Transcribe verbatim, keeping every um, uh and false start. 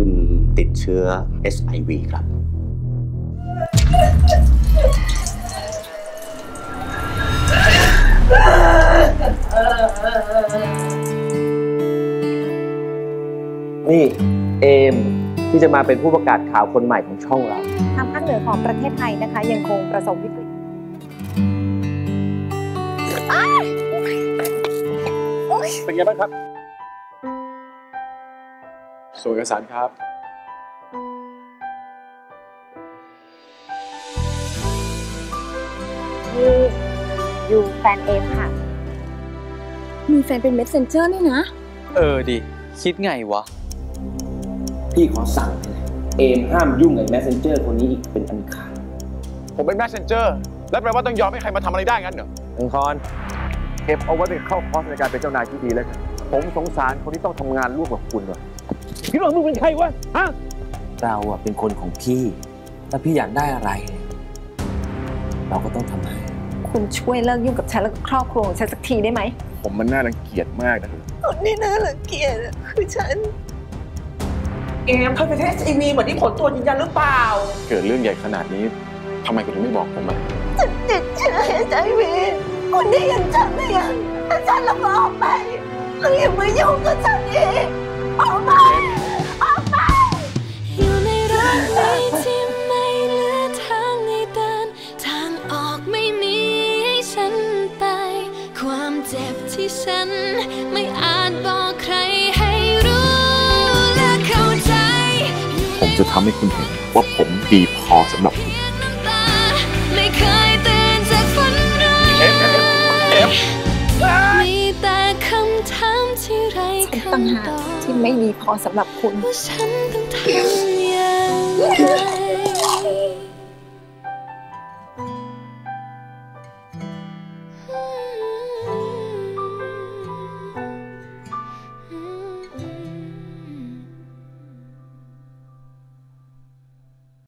คุณติดเชื้อ เอช ไอ วี ครับนี่เอมที่จะมาเป็นผู้ประกาศข่าวคนใหม่ของช่องเราทางภาคเหนือของประเทศไทยนะคะยังคงประสบวิกฤตเป็นไงบ้างครับส่วนเอกสารครับนี่อยู่แฟนเอมค่ะมีแฟนเป็นเมสเซนเจอร์นี่นะเออดิคิดไงวะพี่ขอสั่งเลยเอมห้ามยุ่งกับเมสเซนเจอร์คนนี้อีกเป็นอันขาดผมเป็นเมสเซนเจอร์แล้วแปลว่าต้องยอมให้ใครมาทำอะไรได้งั้นเหรออังคอนเก็บเอาไว้เป็นเข้าคอร์สในการเป็นเจ้านายที่ดีแล้วครับผมสงสารคนที่ต้องทำงานร่วมกับคุณว่ะพี่น้องมึงเป็นใครวะฮะเราอะเป็นคนของพี่ถ้าพี่อยากได้อะไรเราก็ต้องทำให้คุณช่วยเลิกยุ่งกับฉันและครอบครัวของฉันสักทีได้ไหมผมมันน่ารังเกียจมากนะคนนี้น่ารังเกียจคือฉันเอมเธอไปเทสอีวีเหมือนที่ผลตรวจยืนยันหรือเปล่าเกิดเรื่องใหญ่ขนาดนี้ทำไมคุณถึงไม่บอกผมอ่ะฉันติดเชื้อ เอช ไอ วี คุณได้ยินฉันหรือยังถ้าฉันละออกไปแล้วอย่ามายุ่งกับฉันอีกออกไปออกไปอยู่ในรักนี้ที่ไม่เหลือทางให้เดินทางออกไม่มีให้ฉันไปความเจ็บที่ฉันไม่อาจบอกใครให้รู้และเข้าใจผมจะทำให้คุณเห็นว่าผมดีพอสำหรับคุณมีแต่คำถามที่ไร้คำตอบที่ไม่มีพอสำหรับคุณว่าฉันต้องทำอย่างไร